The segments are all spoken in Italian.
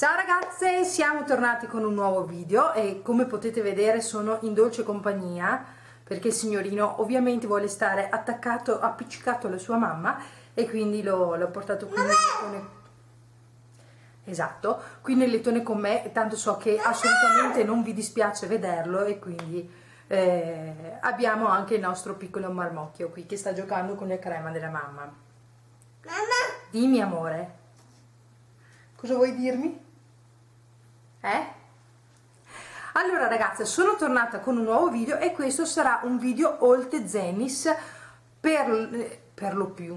Ciao ragazze, siamo tornati con un nuovo video e come potete vedere sono in dolce compagnia perché il signorino ovviamente vuole stare attaccato, appiccicato alla sua mamma e quindi l'ho portato qui nel lettone. Esatto, qui nel lettone con me, tanto so che assolutamente non vi dispiace vederlo e quindi abbiamo anche il nostro piccolo marmocchio qui che sta giocando con la crema della mamma. Mamma! Dimmi amore, cosa vuoi dirmi? Allora ragazze, sono tornata con un nuovo video e questo sarà un video all Tezenis per lo più.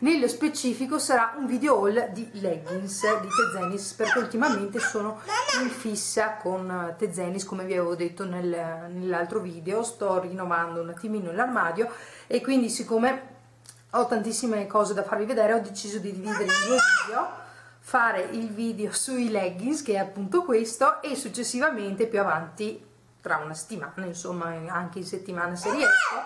Nello specifico sarà un video haul di leggings di Tezenis, perché ultimamente sono in fissa con Tezenis, come vi avevo detto nell'altro video. Sto rinnovando un attimino l'armadio e quindi, siccome ho tantissime cose da farvi vedere, ho deciso di dividere in due video, fare il video sui leggings, che è appunto questo, e successivamente più avanti, tra una settimana, insomma anche in settimana se riesco,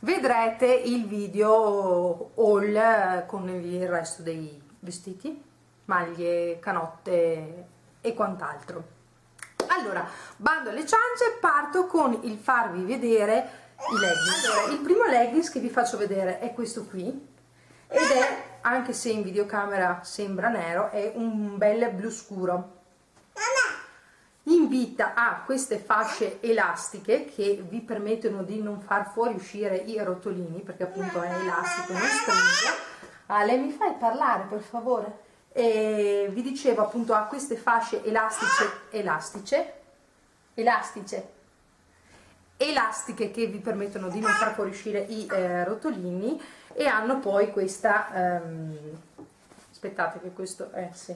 vedrete il video haul con il resto dei vestiti, maglie, canotte e quant'altro. Allora, bando alle ciance, parto con il farvi vedere i leggings. Allora, il primo leggings che vi faccio vedere è questo qui, ed è, anche se in videocamera sembra nero, è un bel blu scuro. Invita a queste fasce elastiche che vi permettono di non far fuoriuscire i rotolini, perché appunto è elastico, non stringe. Ale, mi fai parlare per favore? E vi dicevo, appunto, a queste fasce elastiche che vi permettono di non far fuoriuscire i rotolini, e hanno poi questa aspettate che questo sì,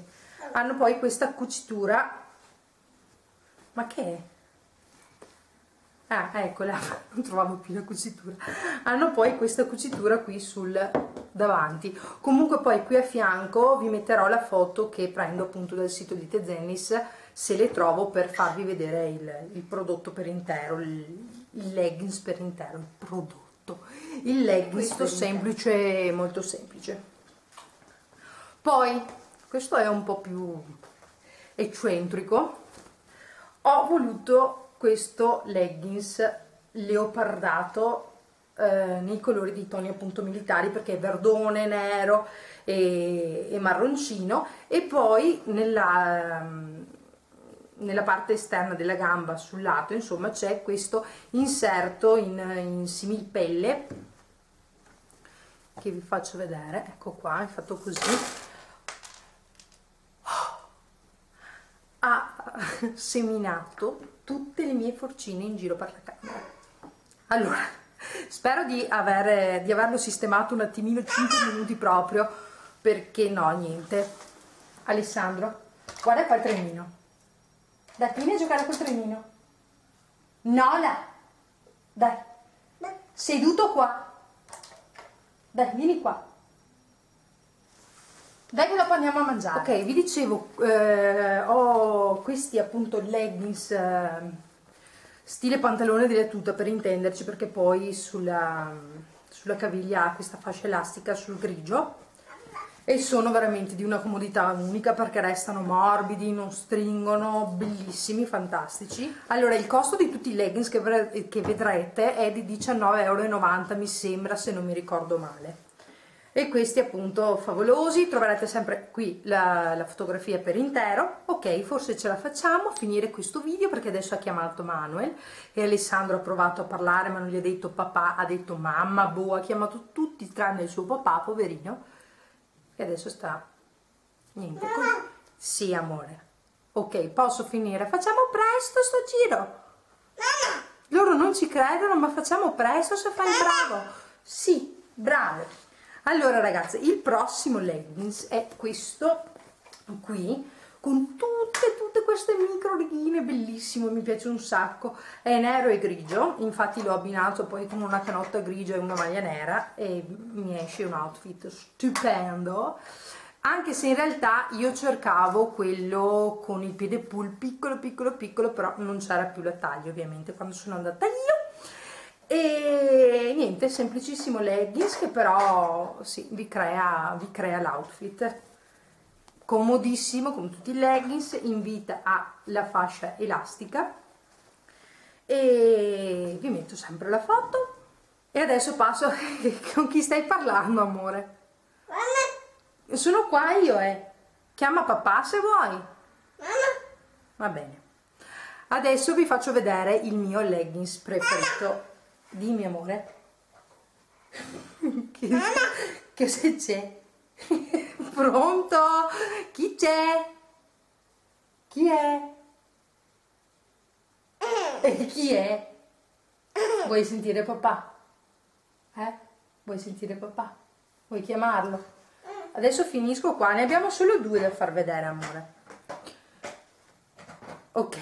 hanno poi questa cucitura, ma che è? Ah, eccola, non trovavo più la cucitura. Hanno poi questa cucitura qui sul davanti. Comunque poi qui a fianco vi metterò la foto che prendo appunto dal sito di Tezenis, se le trovo, per farvi vedere il prodotto per intero, il leggings per intero, il prodotto, il leggings. Questo semplice, molto semplice. Poi questo è un po' più eccentrico. Ho voluto questo leggings leopardato nei colori di toni appunto militari, perché è verdone, nero e marroncino, e poi nella parte esterna della gamba, sul lato, insomma, c'è questo inserto in similpelle che vi faccio vedere. Ecco qua, è fatto così. Ha seminato tutte le mie forcine in giro per la camera. Allora, spero di averlo sistemato un attimino, 5 minuti proprio, perché no, niente. Alessandro, guarda qua il trenino. Dai, vieni a giocare col trenino. Nola, dai, seduto qua. Dai, vieni qua. Dai che dopo andiamo a mangiare. Ok, vi dicevo, ho questi appunto leggings stile pantalone della tuta, per intenderci, perché poi sulla caviglia ha questa fascia elastica sul grigio, e sono veramente di una comodità unica, perché restano morbidi, non stringono, bellissimi, fantastici. Allora, il costo di tutti i leggings che vedrete è di 19,90 €, mi sembra, se non mi ricordo male. E questi appunto favolosi, troverete sempre qui la fotografia per intero. Ok, forse ce la facciamo finire questo video, perché adesso ha chiamato Manuel e Alessandro ha provato a parlare, ma non gli ha detto papà, ha detto mamma, boh, ha chiamato tutti tranne il suo papà, poverino, e adesso sta niente. Sì amore, ok, posso finire, facciamo presto sto giro. Loro non ci credono, ma facciamo presto se fai bravo. Sì, bravo. Allora ragazze, il prossimo leggings è questo qui, con tutte queste micro righe, bellissimo, mi piace un sacco, è nero e grigio, infatti l'ho abbinato poi con una canotta grigia e una maglia nera e mi esce un outfit stupendo, anche se in realtà io cercavo quello con il piede pull piccolo, però non c'era più la taglia ovviamente quando sono andata io. E niente, semplicissimo leggings che però sì, vi crea l'outfit. comodissimo come tutti i leggings, invita alla fascia elastica, e vi metto sempre la foto. E adesso passo con chi stai parlando, amore? Mamma. Sono qua io, Chiama papà se vuoi. Mamma. Va bene. Adesso vi faccio vedere il mio leggings preferito. Mamma. Dimmi, amore. Che se c'è? Pronto? Chi c'è? Chi è? E chi è? Vuoi sentire papà? Vuoi sentire papà? Vuoi chiamarlo? Adesso finisco qua, ne abbiamo solo due da far vedere, amore. Ok,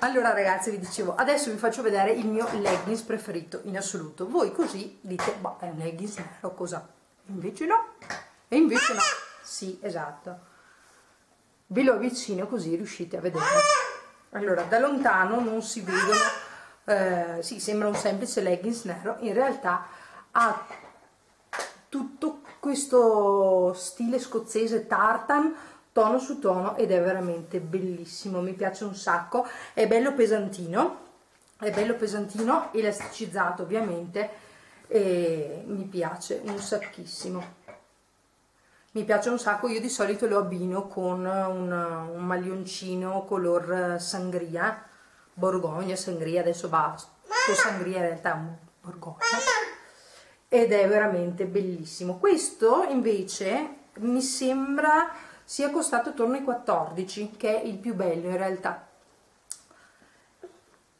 allora ragazzi, vi dicevo, adesso vi faccio vedere il mio leggings preferito in assoluto. Voi così dite, boh, è un leggings nero, cosa? Invece no, e invece no. Sì, esatto. Ve lo avvicino così riuscite a vedere. Allora, da lontano non si vedono. Sì, sembra un semplice leggings nero, in realtà ha tutto questo stile scozzese tartan, tono su tono, ed è veramente bellissimo, mi piace un sacco. È bello pesantino, elasticizzato ovviamente, e mi piace un sacchissimo, mi piace un sacco. Io di solito lo abbino con un maglioncino color sangria, borgogna, sangria, adesso va con sangria, in realtà è un borgogna, ed è veramente bellissimo. Questo invece mi sembra sia costato attorno ai 14, che è il più bello in realtà.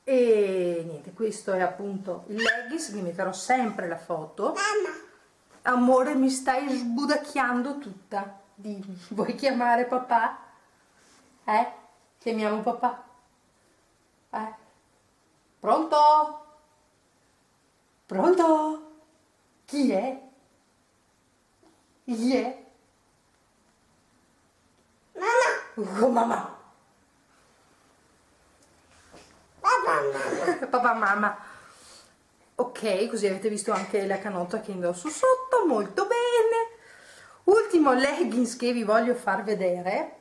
E niente, questo è appunto il leggings, vi metterò sempre la foto. Amore, mi stai sbudacchiando tutta, dimmi, vuoi chiamare papà? Chiamiamo papà? Pronto? Pronto? Chi è? Chi è? Mamma! Oh, mamma! Papà, papà, mamma! Ok, così avete visto anche la canotta che indosso sotto, molto bene! Ultimo leggings che vi voglio far vedere.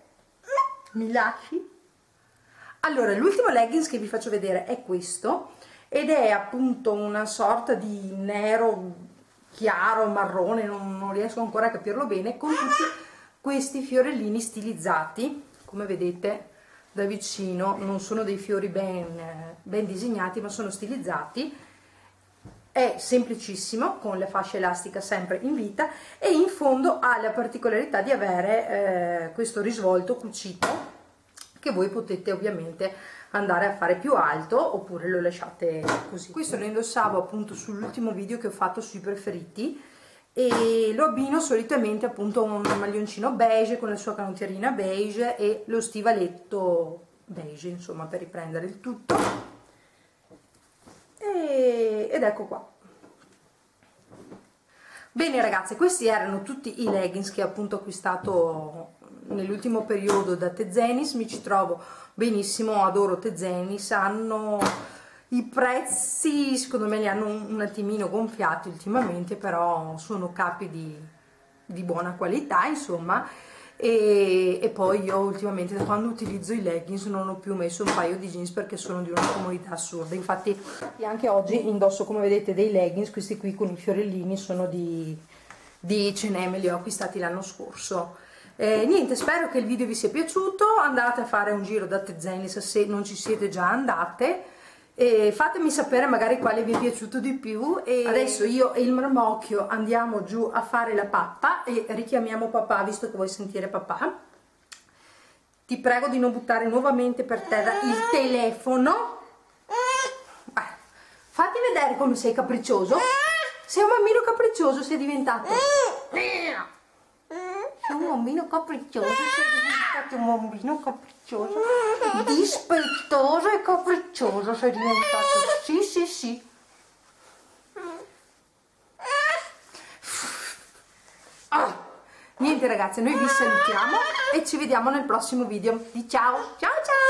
Mi lasci? Allora, l'ultimo leggings che vi faccio vedere è questo, ed è appunto una sorta di nero chiaro, marrone, non riesco ancora a capirlo bene, con tutti questi fiorellini stilizzati. Come vedete da vicino non sono dei fiori ben disegnati, ma sono stilizzati. È semplicissimo, con la fascia elastica sempre in vita, e in fondo ha la particolarità di avere questo risvolto cucito, che voi potete ovviamente andare a fare più alto oppure lo lasciate così. Questo lo indossavo appunto sull'ultimo video che ho fatto sui preferiti, e lo abbino solitamente appunto a un maglioncino beige con la sua canottierina beige e lo stivaletto beige, insomma, per riprendere il tutto. Ed ecco qua. Bene ragazzi, questi erano tutti i leggings che ho appunto acquistato nell'ultimo periodo da Tezenis. Mi ci trovo benissimo, adoro Tezenis. Hanno i prezzi, secondo me li hanno un attimino gonfiati ultimamente, però sono capi di buona qualità, insomma. E poi io ultimamente, da quando utilizzo i leggings, non ho più messo un paio di jeans perché sono di una comodità assurda. Infatti anche oggi indosso, come vedete, dei leggings, questi qui con i fiorellini sono di H&M, li ho acquistati l'anno scorso. Niente, spero che il video vi sia piaciuto. Andate a fare un giro da Tezenis se non ci siete già andate, e fatemi sapere magari quale vi è piaciuto di più. E adesso io e il marmocchio andiamo giù a fare la pappa e richiamiamo papà, visto che vuoi sentire papà. Ti prego di non buttare nuovamente per terra il telefono. Fatti vedere come sei capriccioso, sei un bambino capriccioso, sei diventato. Sei un bambino capriccioso, sei diventato un bambino capriccioso, dispettoso e capriccioso sei diventato, sì sì sì. Niente ragazzi, noi vi salutiamo e ci vediamo nel prossimo video. Ciao ciao ciao.